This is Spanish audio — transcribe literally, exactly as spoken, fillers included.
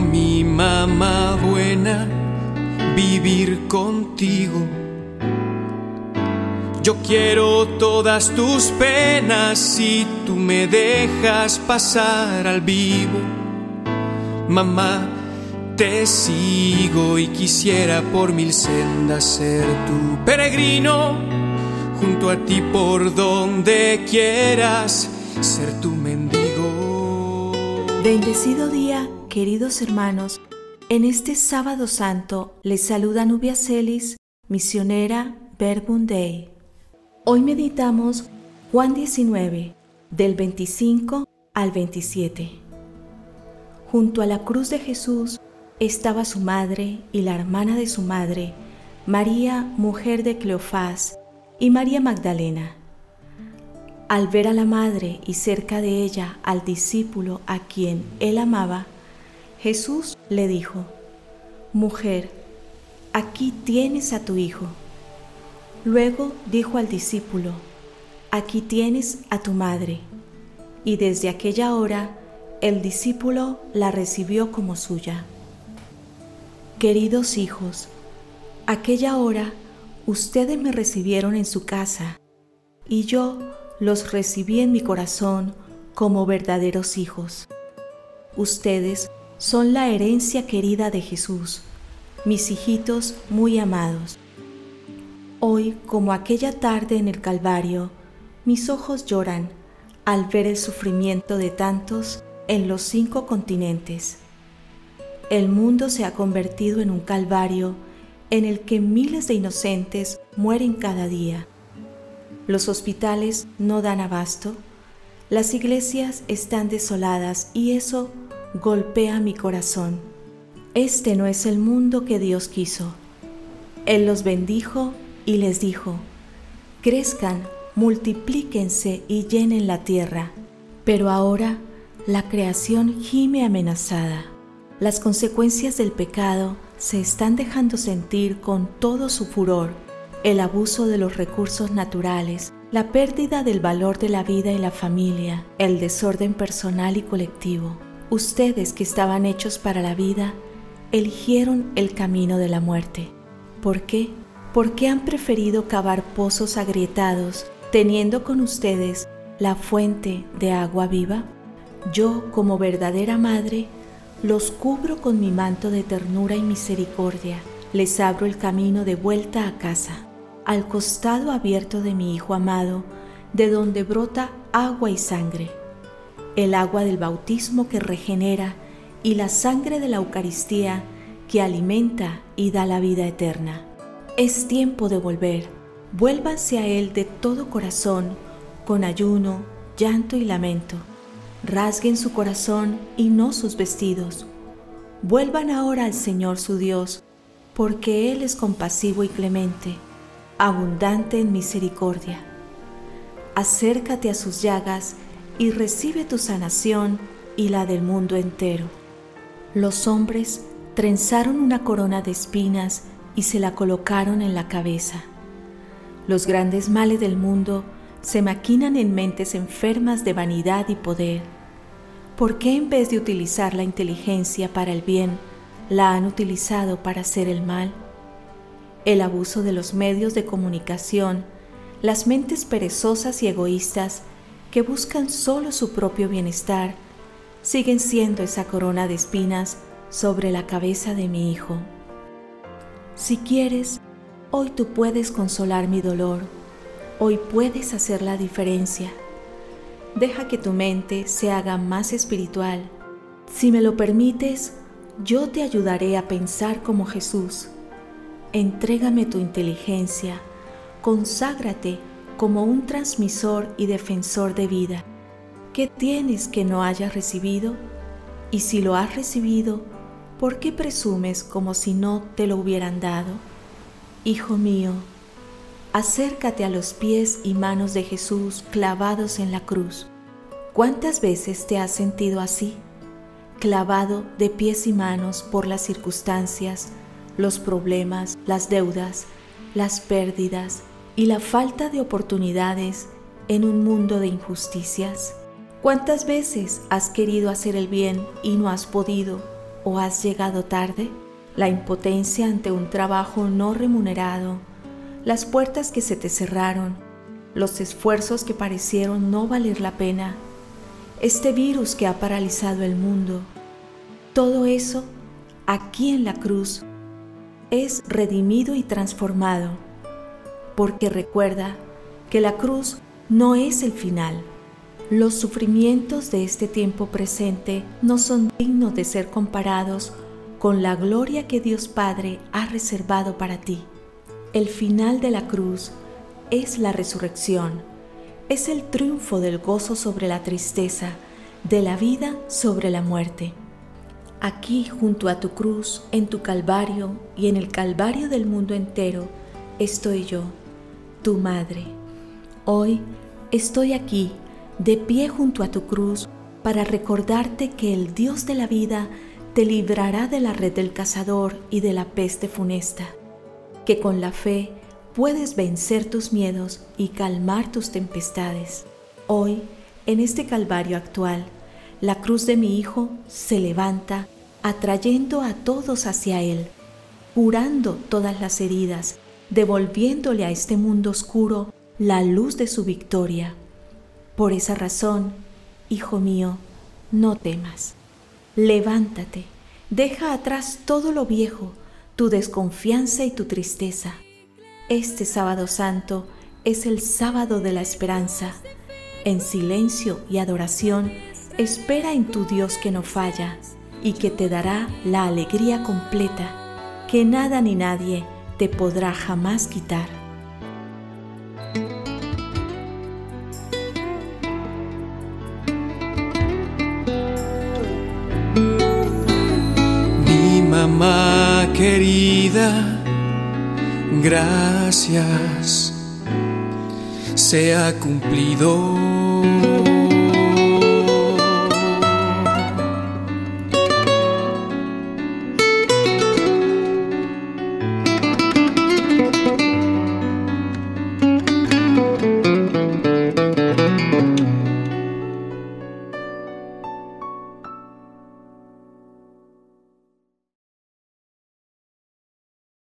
mi mamá buena, vivir contigo. Yo quiero todas tus penas si tú me dejas pasar al vivo. Mamá, te sigo y quisiera por mil sendas ser tu peregrino, junto a ti por donde quieras ser tu mendigo. Bendecido día, queridos hermanos. En este sábado santo les saluda Nubia Celis, misionera Verbum Dei. Hoy meditamos Juan diecinueve, del veinticinco al veintisiete. Junto a la cruz de Jesús estaba su madre y la hermana de su madre, María, mujer de Cleofás, y María Magdalena. Al ver a la madre y cerca de ella al discípulo a quien él amaba, Jesús le dijo: «Mujer, aquí tienes a tu hijo». Luego dijo al discípulo: «Aquí tienes a tu madre». Y desde aquella hora el discípulo la recibió como suya. Queridos hijos, aquella hora ustedes me recibieron en su casa, y yo los recibí en mi corazón como verdaderos hijos. Ustedes son la herencia querida de Jesús, mis hijitos muy amados. Hoy, como aquella tarde en el Calvario, mis ojos lloran al ver el sufrimiento de tantos en los cinco continentes. El mundo se ha convertido en un calvario en el que miles de inocentes mueren cada día. Los hospitales no dan abasto, las iglesias están desoladas y eso golpea mi corazón. Este no es el mundo que Dios quiso. Él los bendijo y les dijo: «Crezcan, multiplíquense y llenen la tierra». Pero ahora la creación gime amenazada. Las consecuencias del pecado se están dejando sentir con todo su furor: el abuso de los recursos naturales, la pérdida del valor de la vida y la familia, el desorden personal y colectivo. Ustedes que estaban hechos para la vida, eligieron el camino de la muerte. ¿Por qué? Porque han preferido cavar pozos agrietados, teniendo con ustedes la fuente de agua viva. Yo, como verdadera madre, los cubro con mi manto de ternura y misericordia. Les abro el camino de vuelta a casa, al costado abierto de mi Hijo amado, de donde brota agua y sangre. El agua del bautismo que regenera y la sangre de la Eucaristía que alimenta y da la vida eterna. Es tiempo de volver. Vuélvanse a Él de todo corazón, con ayuno, llanto y lamento. Rasguen su corazón y no sus vestidos. Vuelvan ahora al Señor su Dios, porque Él es compasivo y clemente, abundante en misericordia. Acércate a sus llagas y recibe tu sanación y la del mundo entero. Los hombres trenzaron una corona de espinas y se la colocaron en la cabeza. Los grandes males del mundo se maquinan en mentes enfermas de vanidad y poder. ¿Por qué, en vez de utilizar la inteligencia para el bien, la han utilizado para hacer el mal? El abuso de los medios de comunicación, las mentes perezosas y egoístas que buscan solo su propio bienestar, siguen siendo esa corona de espinas sobre la cabeza de mi hijo. Si quieres, hoy tú puedes consolar mi dolor. Hoy puedes hacer la diferencia. Deja que tu mente se haga más espiritual. Si me lo permites, yo te ayudaré a pensar como Jesús. Entrégame tu inteligencia. Conságrate como un transmisor y defensor de vida. ¿Qué tienes que no hayas recibido? Y si lo has recibido, ¿por qué presumes como si no te lo hubieran dado? Hijo mío, acércate a los pies y manos de Jesús clavados en la cruz. ¿Cuántas veces te has sentido así? Clavado de pies y manos por las circunstancias, los problemas, las deudas, las pérdidas y la falta de oportunidades en un mundo de injusticias. ¿Cuántas veces has querido hacer el bien y no has podido? o has llegado tarde, la impotencia ante un trabajo no remunerado, las puertas que se te cerraron, los esfuerzos que parecieron no valer la pena, este virus que ha paralizado el mundo, todo eso, aquí en la cruz, es redimido y transformado, porque recuerda que la cruz no es el final. Los sufrimientos de este tiempo presente no son dignos de ser comparados con la gloria que Dios Padre ha reservado para ti. El final de la cruz es la resurrección, es el triunfo del gozo sobre la tristeza, de la vida sobre la muerte. Aquí, junto a tu cruz, en tu Calvario y en el Calvario del mundo entero, estoy yo, tu Madre. Hoy estoy aquí, de pie junto a tu cruz, para recordarte que el Dios de la vida te librará de la red del cazador y de la peste funesta, que con la fe puedes vencer tus miedos y calmar tus tempestades. Hoy, en este Calvario actual, la cruz de mi Hijo se levanta, atrayendo a todos hacia Él, curando todas las heridas, devolviéndole a este mundo oscuro la luz de su victoria. Por esa razón, hijo mío, no temas. Levántate, deja atrás todo lo viejo, tu desconfianza y tu tristeza. Este sábado santo es el sábado de la esperanza. En silencio y adoración, espera en tu Dios que no falla y que te dará la alegría completa, que nada ni nadie te podrá jamás quitar. Mamá querida, gracias, se ha cumplido.